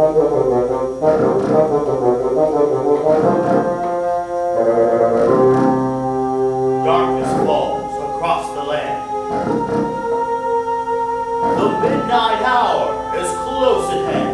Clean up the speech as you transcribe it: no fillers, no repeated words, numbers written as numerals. Darkness falls across the land. The midnight hour is close at hand.